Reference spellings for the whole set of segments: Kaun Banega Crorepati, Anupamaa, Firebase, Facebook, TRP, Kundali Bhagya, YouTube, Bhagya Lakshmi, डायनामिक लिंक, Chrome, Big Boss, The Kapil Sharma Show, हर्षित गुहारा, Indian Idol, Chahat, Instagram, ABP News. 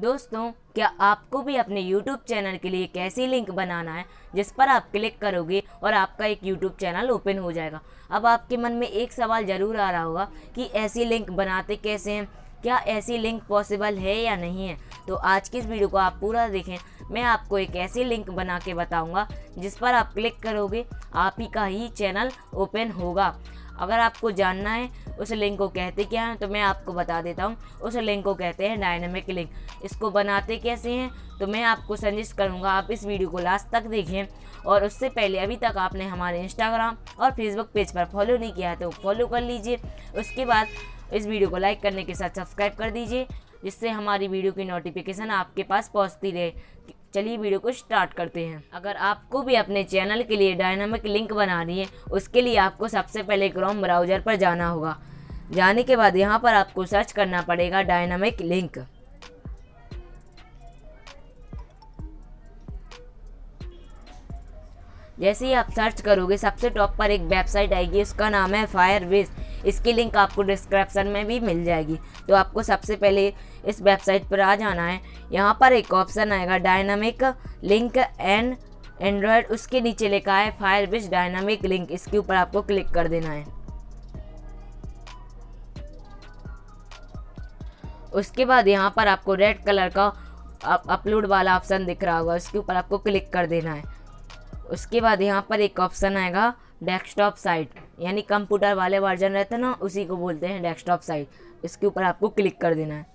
दोस्तों, क्या आपको भी अपने YouTube चैनल के लिए एक ऐसी लिंक बनाना है जिस पर आप क्लिक करोगे और आपका एक YouTube चैनल ओपन हो जाएगा। अब आपके मन में एक सवाल ज़रूर आ रहा होगा कि ऐसी लिंक बनाते कैसे हैं, क्या ऐसी लिंक पॉसिबल है या नहीं है। तो आज की इस वीडियो को आप पूरा देखें, मैं आपको एक ऐसी लिंक बना के बताऊँगा जिस पर आप क्लिक करोगे आप ही का ही चैनल ओपन होगा। अगर आपको जानना है उस लिंक को कहते क्या है तो मैं आपको बता देता हूँ। उस लिंक को कहते हैं डायनेमिक लिंक। इसको बनाते कैसे हैं तो मैं आपको सजेस्ट करूँगा आप इस वीडियो को लास्ट तक देखें। और उससे पहले अभी तक आपने हमारे इंस्टाग्राम और फेसबुक पेज पर फॉलो नहीं किया है तो फॉलो कर लीजिए। उसके बाद इस वीडियो को लाइक करने के साथ सब्सक्राइब कर दीजिए जिससे हमारी वीडियो की नोटिफिकेशन आपके पास पहुँचती रहे। चलिए वीडियो को स्टार्ट करते हैं। अगर आपको भी अपने चैनल के लिए डायनामिक लिंक बनानी है उसके लिए आपको सबसे पहले क्रोम ब्राउज़र पर जाना होगा। जाने के बाद यहाँ पर आपको सर्च करना पड़ेगा डायनामिक लिंक। जैसे ही आप सर्च करोगे सबसे टॉप पर एक वेबसाइट आएगी, उसका नाम है फायरबेस। इसकी लिंक आपको डिस्क्रिप्शन में भी मिल जाएगी। तो आपको सबसे पहले इस वेबसाइट पर आ जाना है। यहाँ पर एक ऑप्शन आएगा डायनामिक लिंक एंड एंड्रॉयड, उसके नीचे लिखा है फायरबेस डायनामिक लिंक। इसके ऊपर आपको क्लिक कर देना है। उसके बाद यहाँ पर आपको रेड कलर का अपलोड वाला ऑप्शन दिख रहा होगा, उसके ऊपर आपको क्लिक कर देना है। उसके बाद यहाँ पर एक ऑप्शन आएगा डेस्कटॉप साइट, यानी कंप्यूटर वाले वर्जन रहते हैं ना, उसी को बोलते हैं डेस्कटॉप साइट। इसके ऊपर आपको क्लिक कर देना है।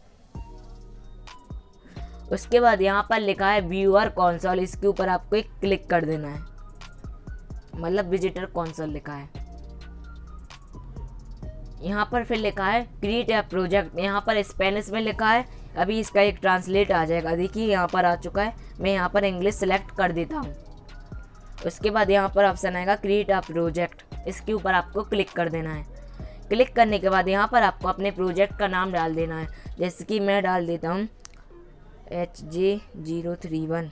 उसके बाद यहाँ पर लिखा है व्यूअर कंसोल, इसके ऊपर आपको एक क्लिक कर देना है, मतलब विजिटर कंसोल लिखा है। यहाँ पर फिर लिखा है क्रिएट अ प्रोजेक्ट, यहाँ पर स्पेनिश में लिखा है। अभी इसका एक ट्रांसलेट आ जाएगा, देखिए यहाँ पर आ चुका है। मैं यहाँ पर इंग्लिश सेलेक्ट कर देता हूँ। उसके बाद यहाँ पर ऑप्शन आएगा क्रिएट अ प्रोजेक्ट, इसके ऊपर आपको क्लिक कर देना है। क्लिक करने के बाद यहाँ पर आपको अपने प्रोजेक्ट का नाम डाल देना है, जैसे कि मैं डाल देता हूँ HJ031।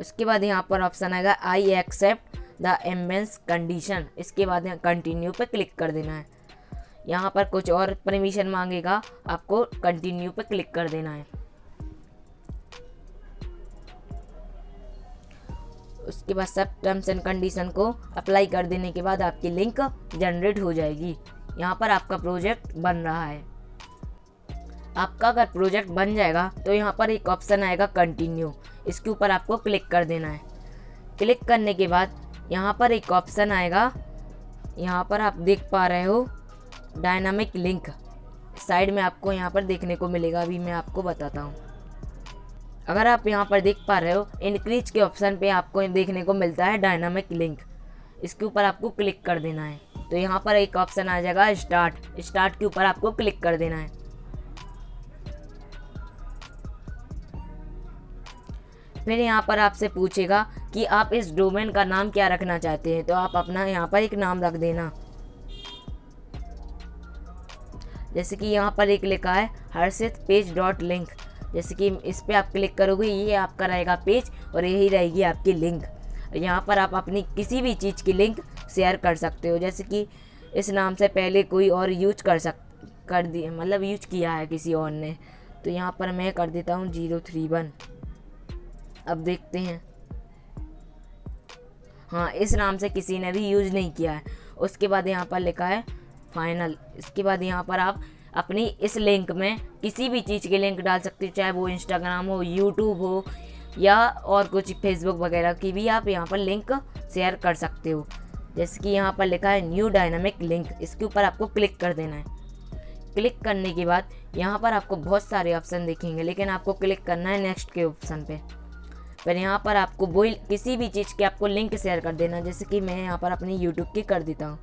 उसके बाद यहाँ पर ऑप्शन आएगा आई एक्सेप्ट द एम्बेंस कंडीशन, इसके बाद कंटिन्यू पे क्लिक कर देना है। यहाँ पर कुछ और परमिशन मांगेगा, आपको कंटिन्यू पे क्लिक कर देना है। उसके बाद सब टर्म्स एंड कंडीशन को अप्लाई कर देने के बाद आपकी लिंक जनरेट हो जाएगी। यहाँ पर आपका प्रोजेक्ट बन रहा है। आपका अगर प्रोजेक्ट बन जाएगा तो यहाँ पर एक ऑप्शन आएगा कंटिन्यू, इसके ऊपर आपको क्लिक कर देना है। क्लिक करने के बाद यहाँ पर एक ऑप्शन आएगा, यहाँ पर आप देख पा रहे हो डायनामिक लिंक, साइड में आपको यहाँ पर देखने को मिलेगा। अभी मैं आपको बताता हूँ। अगर आप यहाँ पर देख पा रहे हो इंक्रीज के ऑप्शन पे आपको देखने को मिलता है डायनामिक लिंक, इसके ऊपर आपको क्लिक कर देना है। तो यहाँ पर एक ऑप्शन आ जाएगा स्टार्ट के ऊपर आपको क्लिक कर देना है। फिर यहाँ पर आपसे पूछेगा कि आप इस डोमेन का नाम क्या रखना चाहते हैं, तो आप अपना यहाँ पर एक नाम रख देना। जैसे कि यहाँ पर एक लिखा है हर्षित पेज डॉट लिंक, जैसे कि इस पर आप क्लिक करोगे ये आपका रहेगा पेज और यही रहेगी आपकी लिंक। यहाँ पर आप अपनी किसी भी चीज़ की लिंक शेयर कर सकते हो, जैसे कि इस नाम से पहले कोई और यूज यूज किया है किसी और ने। तो यहाँ पर मैं कर देता हूँ 031। अब देखते हैं, हाँ इस नाम से किसी ने भी यूज नहीं किया है। उसके बाद यहाँ पर लिखा है फाइनल। इसके बाद यहाँ पर आप अपनी इस लिंक में किसी भी चीज़ की लिंक डाल सकते हो, चाहे वो इंस्टाग्राम हो, यूट्यूब हो या और कुछ फेसबुक वगैरह की भी आप यहाँ पर लिंक शेयर कर सकते हो। जैसे कि यहाँ पर लिखा है न्यू डायनामिक लिंक, इसके ऊपर आपको क्लिक कर देना है। क्लिक करने के बाद यहाँ पर आपको बहुत सारे ऑप्शन दिखेंगे, लेकिन आपको क्लिक करना है नेक्स्ट के ऑप्शन पे। फिर यहाँ पर आपको वही किसी भी चीज़ की आपको लिंक शेयर कर देना, जैसे कि मैं यहाँ पर अपनी यूट्यूब की कर देता हूँ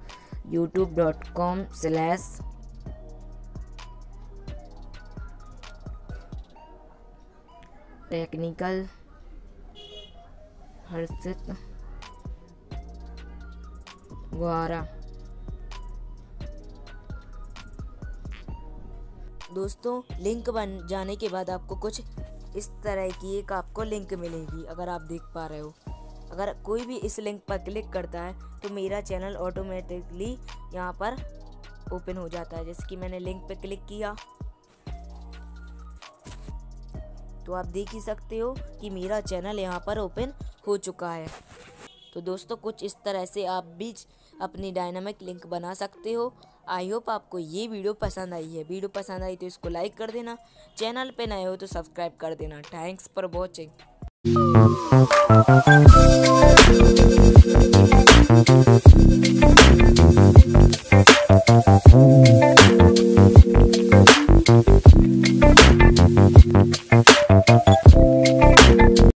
youtube.com/technical हर्षित गुहारा। दोस्तों लिंक बन जाने के बाद आपको कुछ इस तरह की एक आपको लिंक मिलेगी, अगर आप देख पा रहे हो। अगर कोई भी इस लिंक पर क्लिक करता है तो मेरा चैनल ऑटोमेटिकली यहाँ पर ओपन हो जाता है। जैसे कि मैंने लिंक पर क्लिक किया, तो आप देख ही सकते हो कि मेरा चैनल यहाँ पर ओपन हो चुका है। तो दोस्तों कुछ इस तरह से आप भी अपनी डायनामिक लिंक बना सकते हो। आई होप आपको ये वीडियो पसंद आई है। वीडियो पसंद आई तो इसको लाइक कर देना, चैनल पे नए हो तो सब्सक्राइब कर देना। Thanks for watching.